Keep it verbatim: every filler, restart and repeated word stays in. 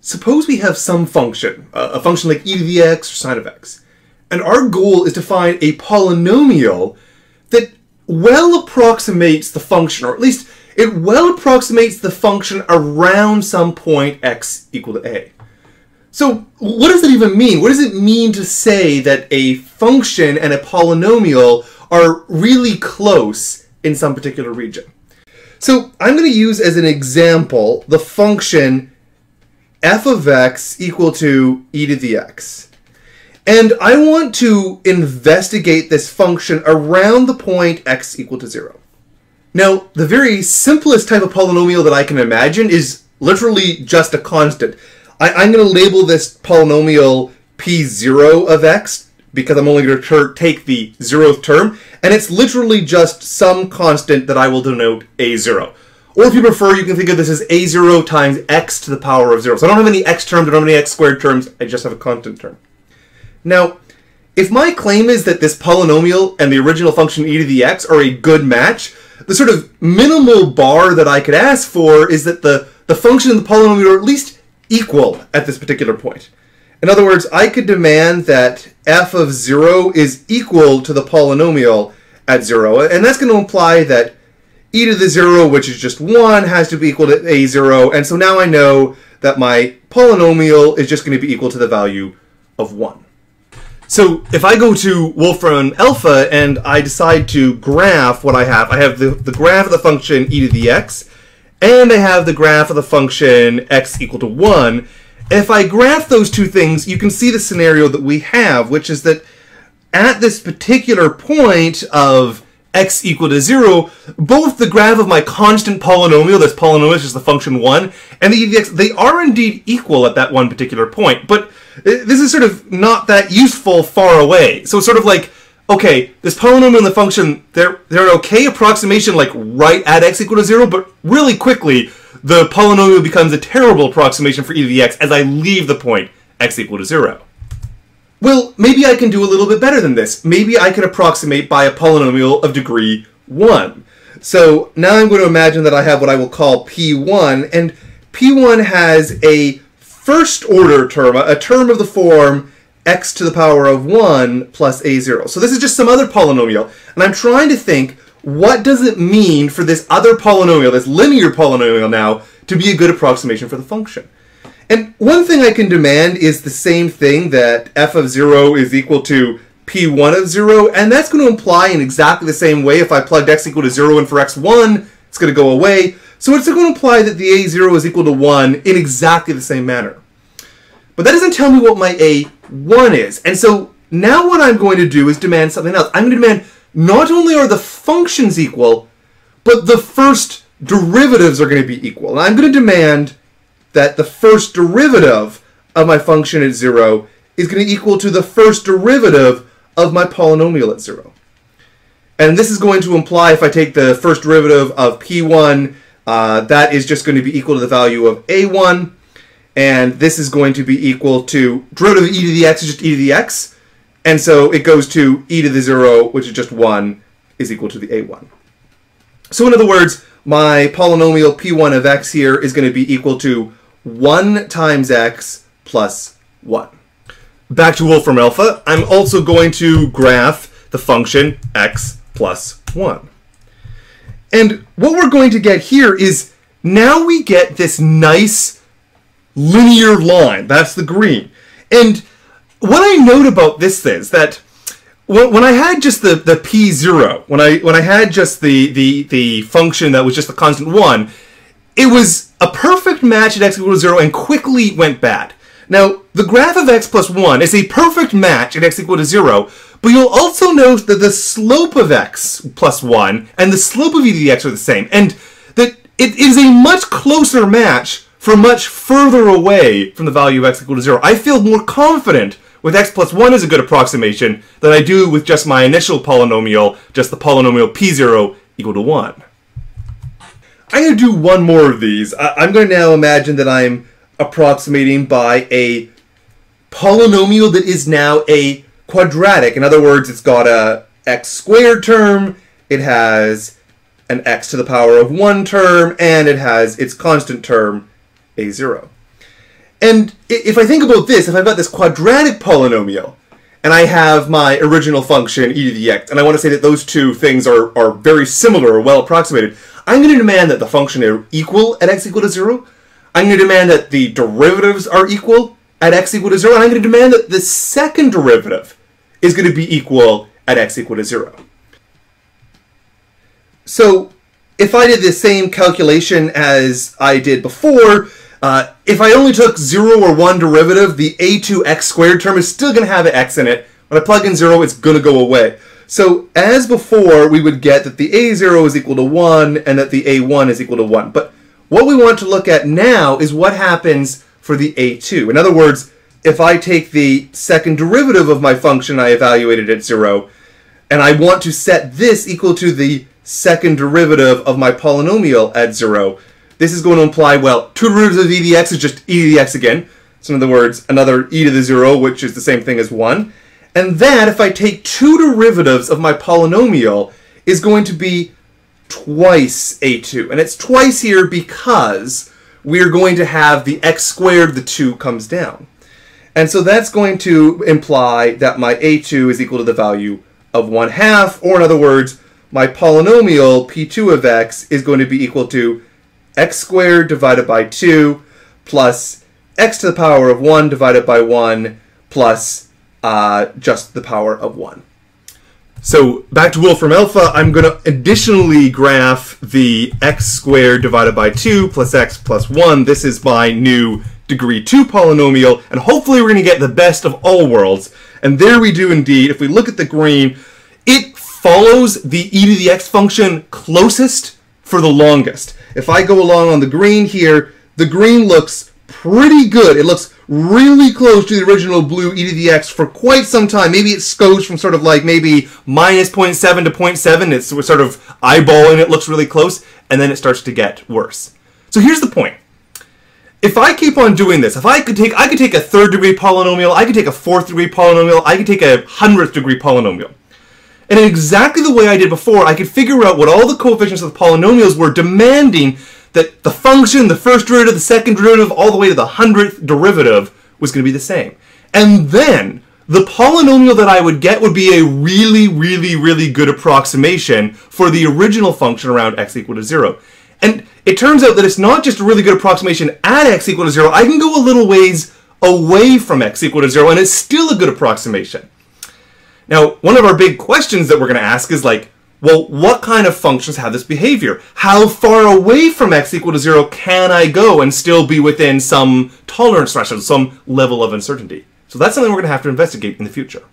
Suppose we have some function, a function like e to the x or sine of x, and our goal is to find a polynomial that well approximates the function, or at least it well approximates the function around some point x equal to a. So what does that even mean? What does it mean to say that a function and a polynomial are really close in some particular region? So I'm going to use as an example the function f of x equal to e to the x. And I want to investigate this function around the point x equal to zero. Now, the very simplest type of polynomial that I can imagine is literally just a constant. I, I'm going to label this polynomial p zero of x because I'm only going to take the zeroth term, and it's literally just some constant that I will denote a zero. Or if you prefer, you can think of this as a zero times x to the power of zero. So I don't have any x terms, I don't have any x squared terms, I just have a constant term. Now, if my claim is that this polynomial and the original function e to the x are a good match, the sort of minimal bar that I could ask for is that the, the function and the polynomial are at least equal at this particular point. In other words, I could demand that f of zero is equal to the polynomial at zero, and that's going to imply that e to the zero, which is just one, has to be equal to a zero, and so now I know that my polynomial is just going to be equal to the value of one. So if I go to Wolfram alpha and I decide to graph what I have, I have the, the graph of the function e to the x, and I have the graph of the function x equal to one. If I graph those two things, you can see the scenario that we have, which is that at this particular point of x equal to zero, both the graph of my constant polynomial, this polynomial is just the function one, and the e to the x, they are indeed equal at that one particular point. But this is sort of not that useful far away. So it's sort of like, okay, this polynomial and the function, they're, they're an okay approximation, like right at x equal to zero, but really quickly, the polynomial becomes a terrible approximation for e to the x as I leave the point x equal to zero. Well, maybe I can do a little bit better than this. Maybe I can approximate by a polynomial of degree one. So now I'm going to imagine that I have what I will call p one, and p one has a first order term, a term of the form x to the power of one plus a zero. So this is just some other polynomial, and I'm trying to think, what does it mean for this other polynomial, this linear polynomial now, to be a good approximation for the function? And one thing I can demand is the same thing, that f of zero is equal to p one of zero, and that's going to imply in exactly the same way if I plugged x equal to zero in for x one, it's going to go away. So it's going to imply that the a zero is equal to one in exactly the same manner. But that doesn't tell me what my a one is. And so now what I'm going to do is demand something else. I'm going to demand not only are the functions equal, but the first derivatives are going to be equal. And I'm going to demand that the first derivative of my function at zero is going to equal to the first derivative of my polynomial at zero. And this is going to imply if I take the first derivative of p one, uh, that is just going to be equal to the value of a one. And this is going to be equal to derivative of e to the x is just e to the x. And so it goes to e to the zero, which is just one, is equal to the a one. So in other words, my polynomial p one of x here is going to be equal to one times x plus one. Back to Wolfram alpha, I'm also going to graph the function x plus one. And what we're going to get here is now we get this nice linear line. That's the green. And what I note about this is that when I had just the, the p zero, when I when I had just the, the, the function that was just the constant one, it was a perfect match at x equal to zero and quickly went bad. Now, the graph of x plus one is a perfect match at x equal to zero, but you'll also note that the slope of x plus one and the slope of e to the x are the same, and that it is a much closer match from much further away from the value of x equal to zero. I feel more confident with x plus one is a good approximation than I do with just my initial polynomial, just the polynomial p zero equal to one. I'm going to do one more of these. I'm going to now imagine that I'm approximating by a polynomial that is now a quadratic. In other words, it's got a x squared term, it has an x to the power of one term, and it has its constant term, a zero. And if I think about this, if I've got this quadratic polynomial, and I have my original function, e to the x, and I want to say that those two things are, are very similar or well approximated, I'm going to demand that the function are equal at x equal to zero. I'm going to demand that the derivatives are equal at x equal to zero. And I'm going to demand that the second derivative is going to be equal at x equal to zero. So if I did the same calculation as I did before, Uh, if I only took zero or one derivative, the a two x squared term is still going to have an x in it. When I plug in zero, it's going to go away. So as before, we would get that the a zero is equal to one and that the a one is equal to one. But what we want to look at now is what happens for the a two. In other words, if I take the second derivative of my function I evaluated at zero, and I want to set this equal to the second derivative of my polynomial at zero, this is going to imply, well, two derivatives of e to the x is just e to the x again. So in other words, another e to the zero, which is the same thing as one. And that, if I take two derivatives of my polynomial, is going to be twice a two. And it's twice here because we're going to have the x squared, the two comes down. And so that's going to imply that my a two is equal to the value of one half. Or in other words, my polynomial p two of x is going to be equal to x squared divided by two plus x to the power of one divided by one plus uh, just the power of one. So back to Wolfram Alpha, I'm going to additionally graph the x squared divided by two plus x plus one. This is my new degree two polynomial, and hopefully we're going to get the best of all worlds. And there we do indeed. If we look at the green, it follows the e to the x function closest for the longest. If I go along on the green here, the green looks pretty good. It looks really close to the original blue e to the x for quite some time. Maybe it goes from sort of like maybe minus zero point seven to zero point seven. It's sort of eyeballing. It looks really close. And then it starts to get worse. So here's the point. If I keep on doing this, if I could take, I could take a third degree polynomial, I could take a fourth degree polynomial, I could take a hundredth degree polynomial. And in exactly the way I did before, I could figure out what all the coefficients of the polynomials were demanding that the function, the first derivative, the second derivative, all the way to the hundredth derivative was going to be the same. And then the polynomial that I would get would be a really, really, really good approximation for the original function around x equal to zero. And it turns out that it's not just a really good approximation at x equal to zero. I can go a little ways away from x equal to zero, and it's still a good approximation. Now, one of our big questions that we're going to ask is like, well, what kind of functions have this behavior? How far away from x equal to zero can I go and still be within some tolerance threshold, some level of uncertainty? So that's something we're going to have to investigate in the future.